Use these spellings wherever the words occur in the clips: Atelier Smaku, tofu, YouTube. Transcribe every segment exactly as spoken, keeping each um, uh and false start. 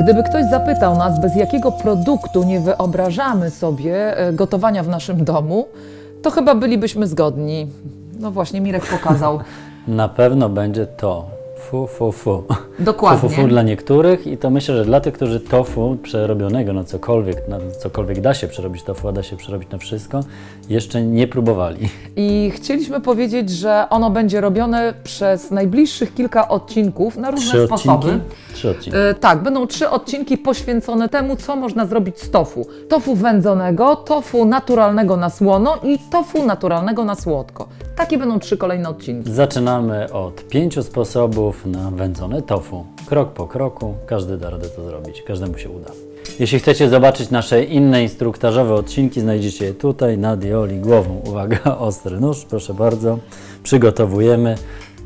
Gdyby ktoś zapytał nas, bez jakiego produktu nie wyobrażamy sobie gotowania w naszym domu, to chyba bylibyśmy zgodni. No właśnie, Mirek pokazał. Na pewno będzie to fu, fu, fu. Dokładnie. Fu, fu, fu dla niektórych i to myślę, że dla tych, którzy tofu przerobionego na cokolwiek, na cokolwiek da się przerobić tofu, a da się przerobić na wszystko, jeszcze nie próbowali. I chcieliśmy powiedzieć, że ono będzie robione przez najbliższych kilka odcinków na różne trzy sposoby. Odcinki? Trzy odcinki. Yy, tak, będą trzy odcinki poświęcone temu, co można zrobić z tofu. Tofu wędzonego, tofu naturalnego na słono i tofu naturalnego na słodko. Takie będą trzy kolejne odcinki. Zaczynamy od pięciu sposobów na wędzone tofu. Krok po kroku, każdy da radę to zrobić, każdemu się uda. Jeśli chcecie zobaczyć nasze inne instruktażowe odcinki, znajdziecie je tutaj nad Joli głową. Uwaga, ostry nóż, proszę bardzo. Przygotowujemy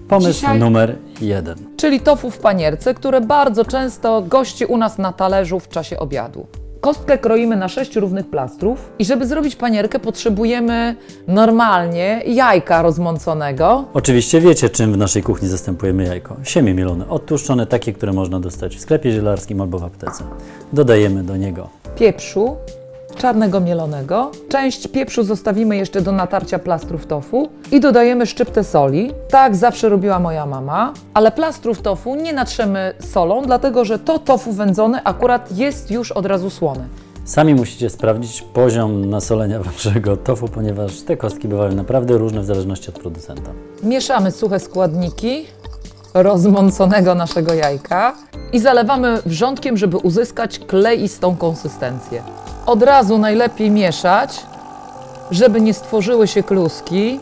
pomysł Dzisiaj... numer jeden. Czyli tofu w panierce, które bardzo często gości u nas na talerzu w czasie obiadu. Kostkę kroimy na sześć równych plastrów i żeby zrobić panierkę, potrzebujemy normalnie jajka rozmąconego. Oczywiście wiecie, czym w naszej kuchni zastępujemy jajko. Siemię mielone, odtłuszczone, takie, które można dostać w sklepie zielarskim albo w aptece. Dodajemy do niego pieprzu, czarnego mielonego. Część pieprzu zostawimy jeszcze do natarcia plastrów tofu i dodajemy szczyptę soli. Tak zawsze robiła moja mama, ale plastrów tofu nie natrzemy solą, dlatego że to tofu wędzone akurat jest już od razu słone. Sami musicie sprawdzić poziom nasolenia waszego tofu, ponieważ te kostki bywają naprawdę różne w zależności od producenta. Mieszamy suche składniki rozmąconego naszego jajka i zalewamy wrzątkiem, żeby uzyskać kleistą konsystencję. Od razu najlepiej mieszać, żeby nie stworzyły się kluski.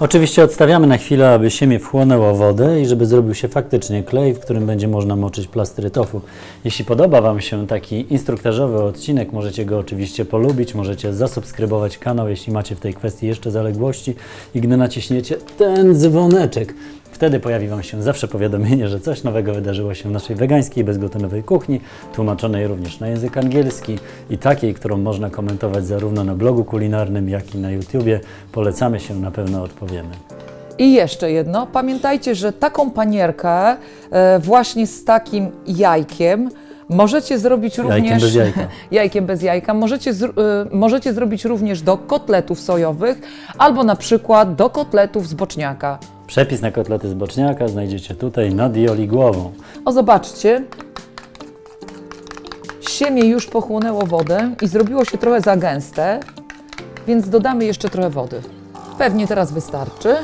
Oczywiście odstawiamy na chwilę, aby siemię wchłonęło wodę i żeby zrobił się faktycznie klej, w którym będzie można moczyć plastry tofu. Jeśli podoba Wam się taki instruktażowy odcinek, możecie go oczywiście polubić, możecie zasubskrybować kanał, jeśli macie w tej kwestii jeszcze zaległości i gdy naciśniecie ten dzwoneczek, wtedy pojawi Wam się zawsze powiadomienie, że coś nowego wydarzyło się w naszej wegańskiej, bezglutenowej kuchni, tłumaczonej również na język angielski i takiej, którą można komentować zarówno na blogu kulinarnym, jak i na YouTubie. Polecamy się, na pewno odpowiemy. I jeszcze jedno. Pamiętajcie, że taką panierkę właśnie z takim jajkiem możecie zrobić również... Jajkiem bez jajka. Jajkiem bez jajka. Możecie, zr y możecie zrobić również do kotletów sojowych albo na przykład do kotletów z boczniaka. Przepis na kotlety z boczniaka znajdziecie tutaj nad Joli głową. O, zobaczcie. Siemię już pochłonęło wodę i zrobiło się trochę za gęste, więc dodamy jeszcze trochę wody. Pewnie teraz wystarczy.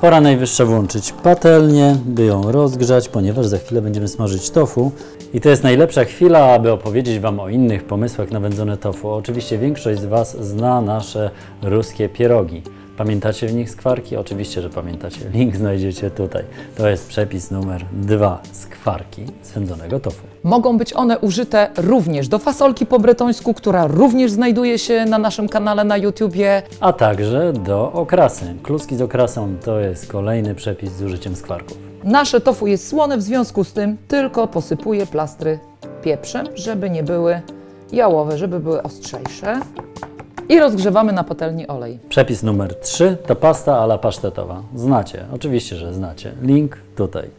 Pora najwyższa włączyć patelnię, by ją rozgrzać, ponieważ za chwilę będziemy smażyć tofu. I to jest najlepsza chwila, aby opowiedzieć Wam o innych pomysłach na wędzone tofu. Oczywiście większość z Was zna nasze ruskie pierogi. Pamiętacie w nich skwarki? Oczywiście, że pamiętacie. Link znajdziecie tutaj. To jest przepis numer dwa. Skwarki z wędzonego tofu. Mogą być one użyte również do fasolki po bretońsku, która również znajduje się na naszym kanale na YouTubie. A także do okrasy. Kluski z okrasą to jest kolejny przepis z użyciem skwarków. Nasze tofu jest słone, w związku z tym tylko posypuję plastry pieprzem, żeby nie były jałowe, żeby były ostrzejsze. I rozgrzewamy na patelni olej. Przepis numer trzy to pasta a la pasztetowa. Znacie, oczywiście, że znacie. Link tutaj.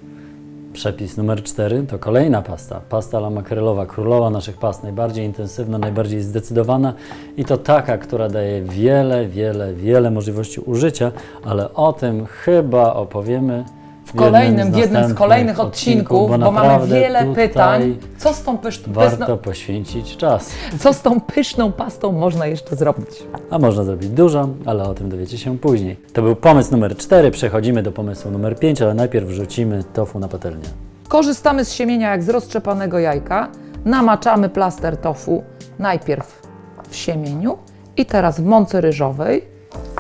Przepis numer cztery to kolejna pasta. Pasta a la makrelowa, królowa naszych past. Najbardziej intensywna, najbardziej zdecydowana i to taka, która daje wiele, wiele, wiele możliwości użycia, ale o tym chyba opowiemy w kolejnym, w jednym z kolejnych odcinków, odcinków bo, bo mamy wiele pytań, co z tą pyszną... Warto poświęcić czas. Co z tą pyszną pastą można jeszcze zrobić? A można zrobić dużo, ale o tym dowiecie się później. To był pomysł numer cztery, przechodzimy do pomysłu numer pięć, ale najpierw wrzucimy tofu na patelnię. Korzystamy z siemienia jak z roztrzepanego jajka, namaczamy plaster tofu najpierw w siemieniu i teraz w mące ryżowej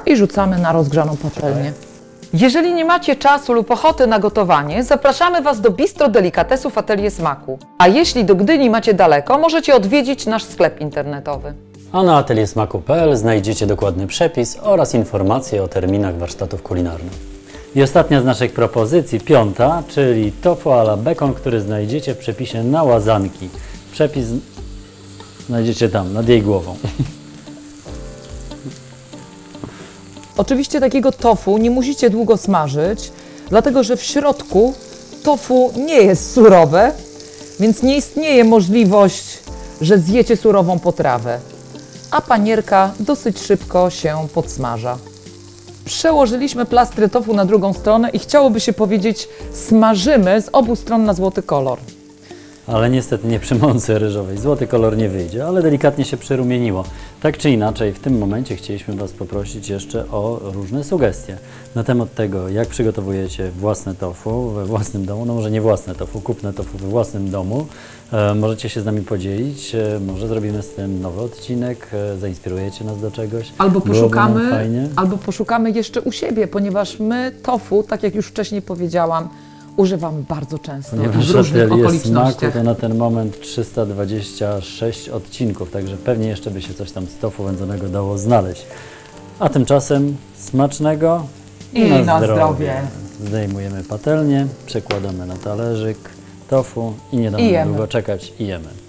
i rzucamy na rozgrzaną patelnię. Jeżeli nie macie czasu lub ochoty na gotowanie, zapraszamy Was do Bistro Delikatesów Atelier Smaku. A jeśli do Gdyni macie daleko, możecie odwiedzić nasz sklep internetowy. A na atelier smaku kropka p l znajdziecie dokładny przepis oraz informacje o terminach warsztatów kulinarnych. I ostatnia z naszych propozycji, piąta, czyli tofu a la bekon, który znajdziecie w przepisie na łazanki. Przepis znajdziecie tam, nad jej głową. Oczywiście takiego tofu nie musicie długo smażyć, dlatego że w środku tofu nie jest surowe, Więc nie istnieje możliwość, że zjecie surową potrawę, a panierka dosyć szybko się podsmaża. Przełożyliśmy plastry tofu na drugą stronę i chciałoby się powiedzieć, smażymy z obu stron na złoty kolor. Ale niestety nie przy mące ryżowej. Złoty kolor nie wyjdzie, ale delikatnie się przyrumieniło. Tak czy inaczej, w tym momencie chcieliśmy Was poprosić jeszcze o różne sugestie na temat tego, jak przygotowujecie własne tofu we własnym domu. No może nie własne tofu, kupne tofu we własnym domu. E, możecie się z nami podzielić, e, może zrobimy z tym nowy odcinek, e, zainspirujecie nas do czegoś. Albo poszukamy, fajnie. albo poszukamy jeszcze u siebie, ponieważ my tofu, tak jak już wcześniej powiedziałam, używam bardzo często, ponieważ w różnych okolicznościach. Smaku to na ten moment trzysta dwadzieścia sześć odcinków, także pewnie jeszcze by się coś tam z tofu wędzonego dało znaleźć. A tymczasem smacznego i, i na, na zdrowie. zdrowie. Zdejmujemy patelnię, przekładamy na talerzyk tofu i nie damy długo czekać i jemy.